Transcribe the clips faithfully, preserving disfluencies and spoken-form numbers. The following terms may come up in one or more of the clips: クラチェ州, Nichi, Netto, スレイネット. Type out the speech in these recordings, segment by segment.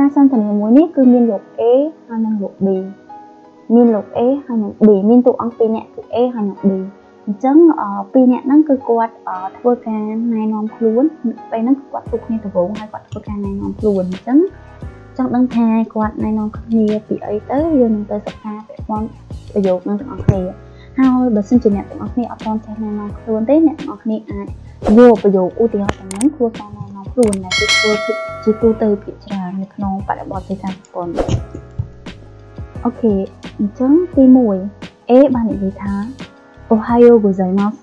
ការសន្ទនាមួយនេះគឺមានលោក A ហើយនិងលោក B មានលោក A ហើយនិង B មានតួអង្គពីរនាក់គឺ A ហើយនិង B អញ្ចឹងពីរនាក់ហ្នឹងគឺគាត់ធ្វើការណែនាំខ្លួនពេលហ្នឹងគាត់ជួបគ្នាដំបូងហើយគាត់ធ្វើការណែនាំខ្លួនអញ្ចឹងចង់ដឹងថាគាត់ណែនាំគ្នាពីអីទៅយើងនឹងទៅសិក្សាពាក្យប៉ុនប្រយោគនឹងទាំងអស់គ្នាហើយបើសិនជាអ្នកទាំងអស់គ្នាអត់ទាន់ចេះណែនាំខ្លួនទេអ្នកទាំងអស់គ្នាអាចយកប្រយោគឧទាហរណ៍ទាំងហ្នឹងធ្វើការណែនាំខ្លួនដែលគឺធ្វើជាទូទៅភាគច្រើននៅក្នុងបរិបទភាសាជប៉ុនអូខេអញ្ចឹងទីមួយ A បាននិយាយថាおはようございます。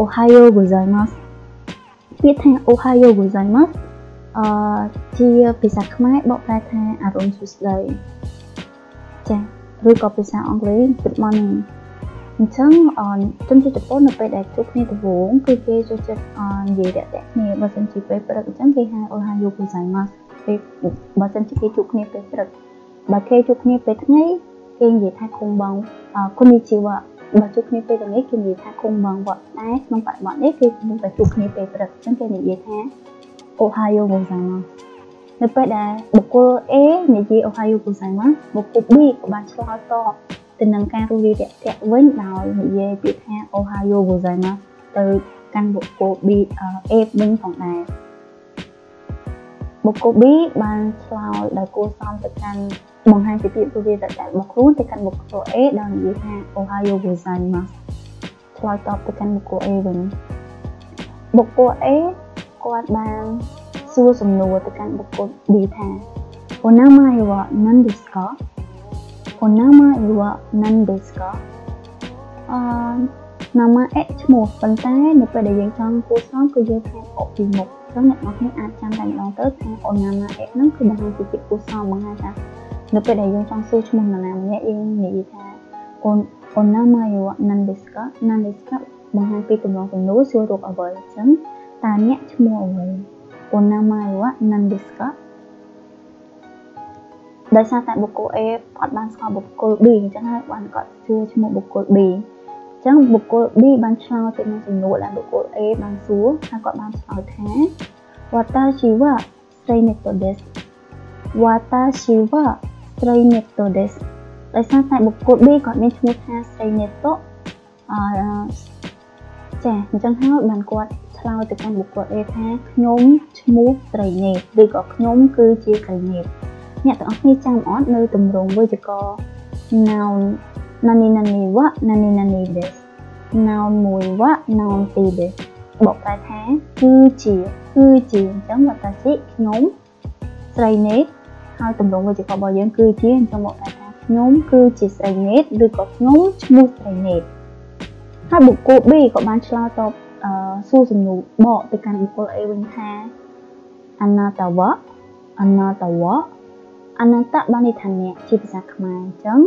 おはようございます。ពាក្យថាおはようございますអឺជាភាសាខ្មែរបកប្រែថាអរុណសួស្តីចា៎ឬក៏ភាសាអង់គ្លេស Good morning អញ្ចឹងអនជនជាតិជប៉ុននៅពេលដែលជួបគ្នាដំបូងគឺគេចូលចិត្តអននិយាយតែគ្នាបើសិនជាពេលព្រឹកអញ្ចឹងគេហៅおはようございますពេលបើសិនជាគេជួបគ្នាពេលព្រឹកបើគេជួបគ្នាពេលថ្ងៃគេនិយាយថាគុំបងគុនីជីវ៉ាបើជួបគ្នាពេលថ្ងៃគេនិយាយថាគុំបងវត្តដែរក្នុងបរិបទនេះគេមិនតែជួបគ្នាពេលព្រឹកអញ្ចឹងគេនិយាយថាអូហាយូហ្គូសាម៉ានៅពេលដែលបុគ្គល A និយាយអូហាយូហ្គូសាម៉ាបុគ្គល B ក៏បានឆ្លើយតបទៅនឹងការរំលាយតាក់វិញដោយនិយាយពាក្យថាអូហាយូហ្គូសាម៉ាទៅកាន់បុគ្គល B A វិញផងដែរបុគ្គល B បានឆ្លើយដោយគួរសមទៅកាន់បង្ហាញពីពាក្យពវាដែលមកគ្រូទៅកាន់បុគ្គល A ដោយនិយាយថាអូហាយូហ្គូសាម៉ាឆ្លើយតបទៅកាន់បុគ្គល A វិញបុគ្គល Aគាត់បានសួរសំណួរទៅកាន់បុគ្គល B ថាお名前は何ですかお名前は何ですかអឺណាមអេឈ្មោះប៉ុន្តែនៅពេលដែលយើងចង់គួរសមគឺយើងថាអពីមុខអញ្ចឹងអ្នកនរអាចចាំតែម្ដងទៅថាអូណាមអេហ្នឹងគឺបង្ហាញពីគួរសមបង្ហាញថានៅពេលដែលយើងចង់សួរឈ្មោះនរណាម្នាក់យើងនិយាយថាអូណាមយは何ですか何ですかបង្ហាញពីទំនងសំណួរសួររកអ្វីអញ្ចឹងតើអ្នកឈ្មោះអ្វីអូណាម៉ាយវ៉ាណាន់ឌីស្កាដោយសារតែបុគ្គល A គាត់បានស្គាល់បុគ្គល B អញ្ចឹងហើយបានគាត់សួរឈ្មោះបុគ្គល B អញ្ចឹងបុគ្គល B បានឆ្លើយទៅនឹងសំណួរដែលបុគ្គល A បានសួរហើយគាត់បានឆ្លើយថាវ៉ាតាជីវ៉ាស្រីនេតូដេសវ៉ាតាជីវ៉ាស្រីនេតូដេសដោយសារតែបុគ្គល B គាត់មានឈ្មោះថាស្រីនេតូអឺចាអញ្ចឹងហើយបានគាត់ឆ្លើយទៅកាន់បុគ្គល A ថាខ្ញុំឈ្មោះត្រីណេតឬក៏ខ្ញុំគឺជាត្រីណេតអ្នកទាំងអស់គ្នាចាំអត់នៅទម្រង់វេយ្យាករណ៍ noun nani nani wa nani nani desu noun មួយ wa noun ពីរ desu បកប្រែថាគឺជាគឺជាអញ្ចឹងវតាសិខ្ញុំត្រីណេតហើយទម្រង់វេយ្យាករណ៍របស់យើងគឺជាអញ្ចឹងបកប្រែថាខ្ញុំគឺជាត្រីណេតឬក៏ខ្ញុំឈ្មោះត្រីណេតហើយបុគ្គល B ក៏បានឆ្លើយតបអឺសួរសំណួរបកទៅកាន់បុគ្គល A វិញថាអណាតាវ៉ាអណាតាវ៉ាអណាតាបានន័យថាអ្នកជាភាសាខ្មែរអញ្ចឹង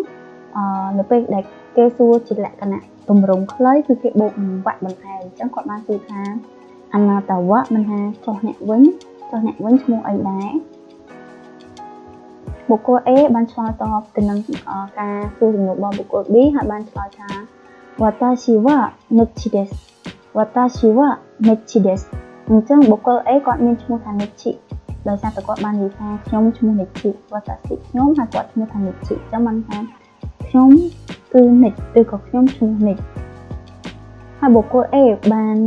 អឺនៅពេលដែលគេសួរជាលក្ខណៈទម្រង់ខ្លីគឺគេបូកវត្ថុបន្ថែមអញ្ចឹងគាត់បានសួរថាអណាតាវ៉ាមិនថាចុះអ្នកវិញចុះអ្នកវិញឈ្មោះអីដែរបុគ្គល A បានឆ្លើយតបទៅនឹងការសួរសំណួររបស់បុគ្គល B ហើយបានឆ្លើយថាវ៉ាតាស៊ីវ៉ានិតឈីដេស私はネッチですអញ្ចឹងបុគ្គល A គាត់មានឈ្មោះថា Nichi ដោយសារតែគាត់បាននិយាយថាខ្ញុំឈ្មោះ Nichi 私ខ្ញុំហើយគាត់ឈ្មោះថា Nichi អញ្ចឹងបានថាខ្ញុំគឺ Nichi ឬក៏ខ្ញុំឈ្មោះ Nichi ហើយបុគ្គល A បាន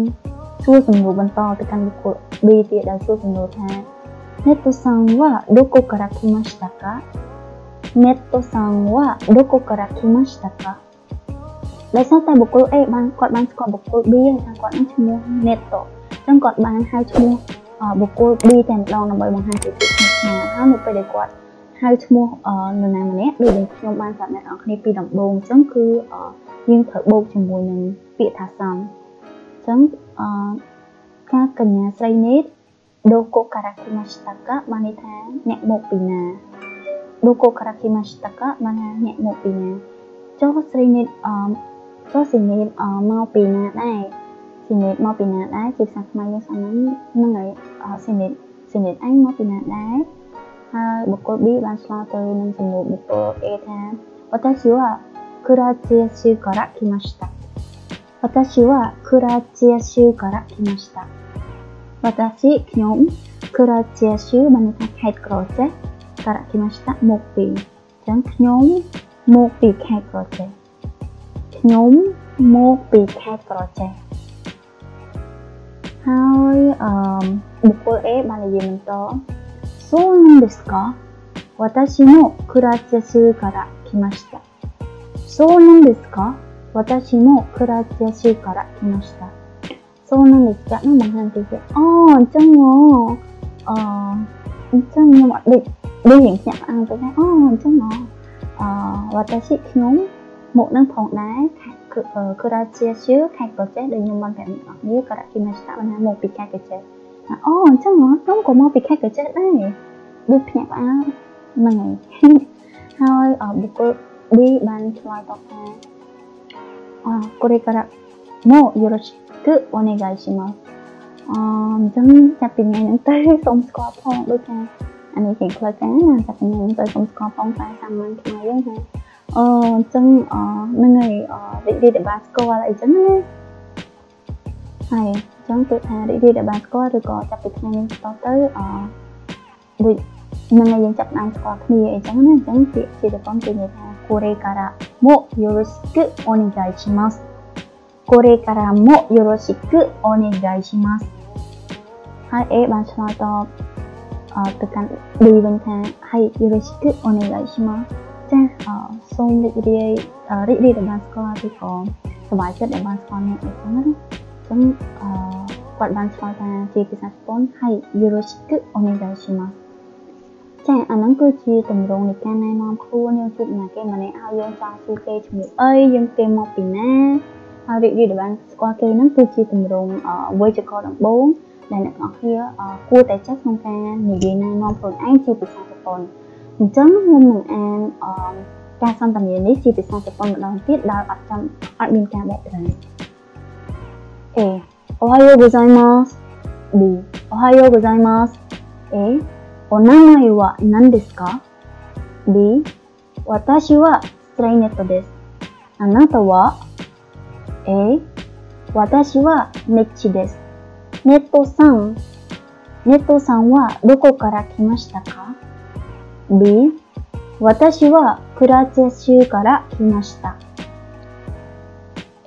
សួរសំណួរបន្តទៅកាន់បុគ្គល B ទៀតដែលសួរសំណួរថា Netto san wa doko kara kimashita ka Netto san wa doko kara kimashita kaដោយសារតែបុគ្គល A បានគាត់បានស្គាល់បុគ្គល B ហើយថាគាត់នឹងឈ្មោះ Netto អញ្ចឹងគាត់បានហៅឈ្មោះបុគ្គល B តែម្ដងដើម្បីបង្ហាញពីភាពស្និទ្ធស្នាលហើយនៅពេលដែលគាត់ហៅឈ្មោះនរណាម្នាក់ដូចដែលខ្ញុំបានប្រាប់អ្នកនរគ្នាពីដំបូងអញ្ចឹងគឺយើងត្រូវបូកជាមួយនឹងពាក្យថាសំអញ្ចឹងការកញ្ញាស្រីនេះ Doko kara kimashita ka បានន័យថាអ្នកមកពីណា Doko kara kimashita ka បានថាអ្នកមកពីណាចុះស្រីនេះអឺចូលសិនេតមកពីណាដែរសិនេតមកពីណាដែរជាភាសាខ្មែរយើងស្អាតហ្នឹងហើយសិនេតសិនេតអញមកពីណាដែរហើយបុគ្គល B បានឆ្លើយទៅនឹងសំណួរបុគ្គល A ថា私はクロアチア州から来ました私はクロアチア州から来ました私ខ្ញុំクロアチア州បានថាខេត្តក្រូចេះから来ました木日。じゃん、ខ្ញុំមកពីខេត្តក្រចេះ。ខ្ញុំមកពីខេត្តក្រចេះហើយអឺបុគ្គល A បាននិយាយបន្តそうなんですか私もクラチェ州から来ましたそうなんですか私もクラチェ州から来ましたそうなんですかなんなんて言ってあーじゃんあーじゃんのまででอย่างเงี้ยอ่านไปได้อ๋อจังเนาะเอ่อ私ខ្ញុំមកនឹងផងដែរខេត្តクラチェ州ខេត្តកោះចេះដែលខ្ញុំបានប្រាប់អ្នកនេះから来ましたបានមកពីខេត្តកោះចេះអូអញ្ចឹងហ៎ខ្ញុំក៏មកពីខេត្តកោះចេះដែរដូចភ្នាក់ផ្អើលហ្នឹងហើយហើយបុគ្គល B បានឆ្លើយតបថាអឺこれからもよろしくお願いしますអឺអញ្ចឹងចាប់ពីថ្ងៃហ្នឹងទៅសូមស្គាល់ផងដូចថាអានេះជាផ្លូវការណាចាប់ពីថ្ងៃហ្នឹងទៅសូមស្គាល់ផងតែសាមញ្ញថ្ងៃហ្នឹងណាអឺអញ្ចឹងអឺហ្នឹងហើយអឺវិធីដែលបានស្គាល់អីចឹងណាហើយអញ្ចឹងគឺថារីករាយដែលបានស្គាល់ឬក៏ចាប់ពីថ្ងៃនេះតទៅអដូចនឹងឲ្យយើងចាប់បានស្គាល់គ្នាអីចឹងណាអញ្ចឹងពាក្យជាតកងគេនិយាយថាこれからもよろしくお願いしますこれからもよろしくお願いしますはい A បានឆ្លើយតបអទៅកាន់ B វិញថាはいよろしくお願いしますចាអសូមរីករាយរីករាយដែលបានស្គាល់ឬក៏សប្បាយចិត្តដែលបានស្គាល់អ្នកអីចឹងណាអញ្ចឹងអឺគាត់បានឆ្លើយថាជាភាសាជប៉ុនហើយよろしくお願いしますចាអាហ្នឹងគឺជាទម្រង់នៃការណែនាំខ្លួនយើងជួបអ្នកគេម្នាក់ហើយយើងចង់សួរគេឈ្មោះអីយើងគេមកពីណាហើយរីករាយបានស្គាល់គេហ្នឹងគឺជាទម្រង់អវយវករដំបូងដែលអ្នកនរគ្នាគួរតែចេះក្នុងការនិយាយណែនាំខ្លួនឯងជាភាសាជប៉ុនអញ្ចឹងខ្ញុំនឹងអានអការសន្ទនានេះជាភាសាជប៉ុនម្ដងទៀតដោយអត់ចាំអត់មានការបកប្រែA. おはようございます。B. おはようございます。A. お名前は何ですか ?B. 私はスレイネットです。あなたは ?A. 私はメッチです。ネットさん。ネットさんはどこから来ましたか ?B. 私はクラチェ州から来ました。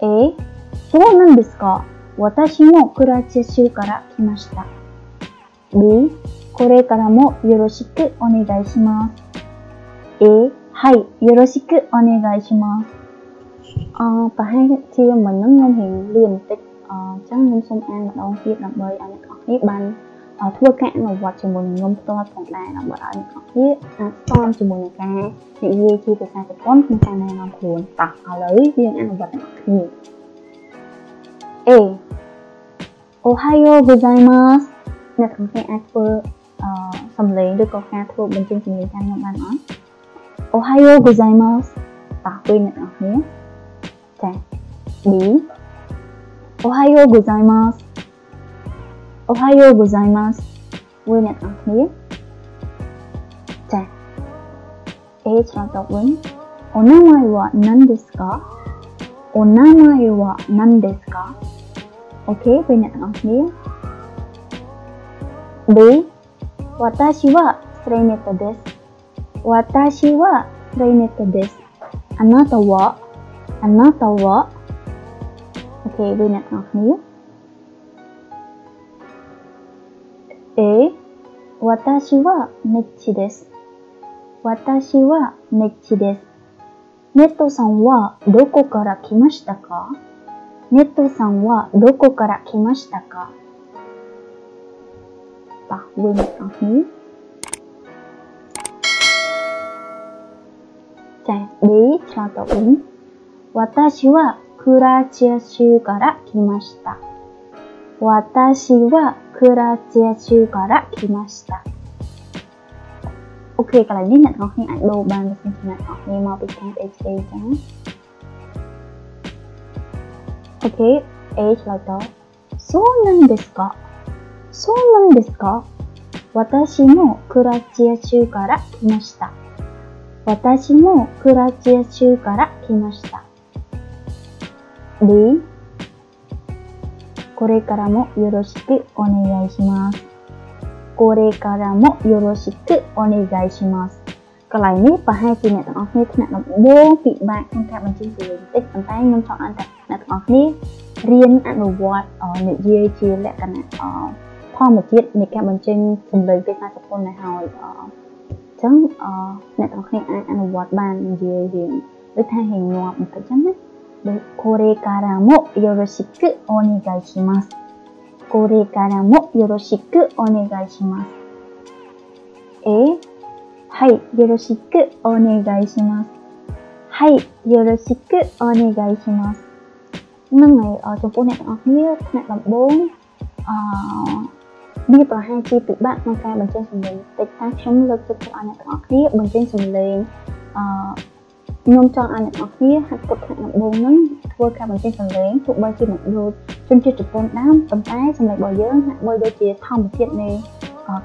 A. そうなんですか私もクラチェ州から来ました。B、これからもよろしくお願いします。A、はい、よろしくお願いします。あ、ប្រហែលជាមិននឹងខ្ញុំហេងលឿនបន្តិចអញ្ចឹងខ្ញុំសូមអានម្ដងទៀតដើម្បីឲ្យអ្នកនរគ្នាបានធ្វើការអនុវត្តជាមួយនឹងខ្ញុំផ្ទាល់ផងដែរដើម្បីឲ្យអ្នកនរគ្នាអាចស្គាល់ជាមួយនឹងការនិយាយជាភាសាជប៉ុនក្នុងការណែនាំខ្លួនតោះឥឡូវយើងអនុវត្តអ្នកនរគ្នា A. おはようございます。អ្នកខ្ញុំគេអាចធ្វើសំឡេងឬក៏ការធ្វើបញ្ចេញសំឡេងតាមខ្ញុំបានអត់? おはようございます。តោះពេលអ្នកនរគ្នាចា៎ B. おはようございます。おはようございます。វិញអ្នកនរគ្នាចា៎ A ឆ្លើយតបវិញお名前は何ですか?お名前は何ですか ?OK、これね、B、私はスレイネットです。私はスレイネットです。あなたはあなたは ?OK、これね、A、私はメッチです。私はメッチです。ネットさんはどこから来ましたかネットさんはどこから来ましたかあ、上のさんにじゃあ、B、ちゃんと上私はクラチェ州から来ました私はクラチェ州から来ましたโอเคកន្លែងនេះអ្នកនរគ្នាអាចដូរបានដូចជាអ្នកនរគ្នាមកពីខាង เอช เอ អញ្ចឹងអូខេ A ឆ្លើយតបそうなんですかそうなんですか私もクラチェ州から来ました私もクラチェ州から来ました B これからもよろしくお願いしますここれからもよろしくお願いします。Kalau ini paham sih nak tengok ni nak nombor feedback untuk macam tu. Jadi sampai yang soal anda nak tengok ni, rian anu buat nak dia je lek kan poh macam ni kan macam sebelum kita sepon dah hal. Jadi nak tengok ni anu buat ban dia je. Betul heng nuah macam mana? Kore karamo yoroshiku onegai shimasu. Kore karamo yoroshiku onegai shimasu. Eh?はい、よろしくお願いします。はい、よろしくお願いします。នឹងហើយអរចំពោះអ្នកទាំងអស់គ្នាថ្នាក់ដំបូងអឺនេះប្រហែលជាពិបាកក្នុងការបញ្ចេញសម្លេងតិចតែខ្ញុំលើកទឹកចិត្តឲ្យអ្នកទាំងអស់គ្នាបញ្ចេញសម្លេងអឺខ្ញុំចង់ឲ្យអ្នកទាំងអស់គ្នាហាត់ពុតថ្នាក់ដំបូងនឹងធ្វើការបញ្ចេញសម្លេងទោះបីជាមិនដូចជំនឿជប៉ុនដើមប៉ុន្តែសម្លេងរបស់យើងហាក់បីដូចជាធម្មជាតិនៃ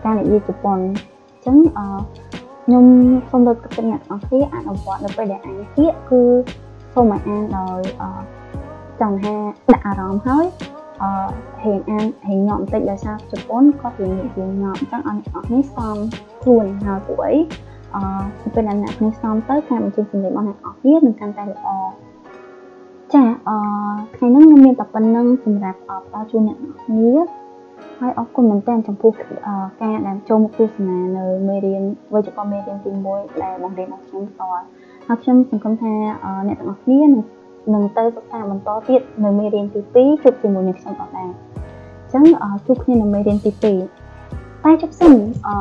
ការនិយាយជប៉ុនអញ្ចឹងអឺខ្ញុំសូមលើកទឹកចិត្តអ្នកទាំងអស់គ្នាអនុវត្តនៅពេលដែលអានទៀតគឺសូមឲ្យអានដោយចង់ហាដាក់អារម្មណ៍ហើយអឺហេងអានហេងញ៉ាំបន្តិចដោយសារជប៉ុនគាត់និយាយយើងញ៉ាំអញ្ចឹងអ្នកទាំងអស់គ្នាសំខ្លួនហើយពួកអីអឺពេលអ្នកទាំងអស់គ្នាសំទៅការបញ្ចេញសម្លេងរបស់អ្នកទាំងអស់គ្នានឹងកាន់តែល្អចាអឺថ្ងៃនេះខ្ញុំមានតែប៉ុណ្្នឹងសម្រាប់អបអរជូនអ្នកទាំងអស់គ្នាហើយអរគុណមែនទែនចំពោះការដែលចូលមកទស្សនានៅមេរៀនវិជ្ជាមេរៀនទីមួយដែលបង្រៀនរបស់ខ្ញុំតរហើយខ្ញុំសង្ឃឹមថាអ្នកទាំងអស់គ្នានឹងទៅសិក្សាបន្តទៀតនៅមេរៀនទីពីរជួបជាមួយនឹងខ្ញុំផងដែរអញ្ចឹងជួបគ្នានៅមេរៀនទីពីរតែជប់សិនអឺ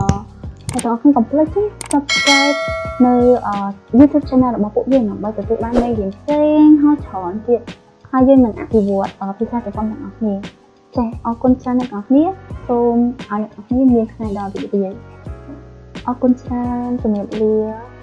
ទាំងអស់គ្នាកុំភ្លេច Subscribe នៅ YouTube Channel របស់ពួកយើងដើម្បីទទួលបានមេរៀនផ្សេងហើយច្រើនទៀតហើយយើងនឹងអភិវឌ្ឍភាសាជប៉ុនទាំងអស់គ្នាចាអរគុណច្រើនអ្នកទាំងអស់គ្នាសូមឲ្យអ្នកទាំងអស់គ្នាមានថ្ងៃដ៏រីករាយអរគុណច្រើនជំរាបលា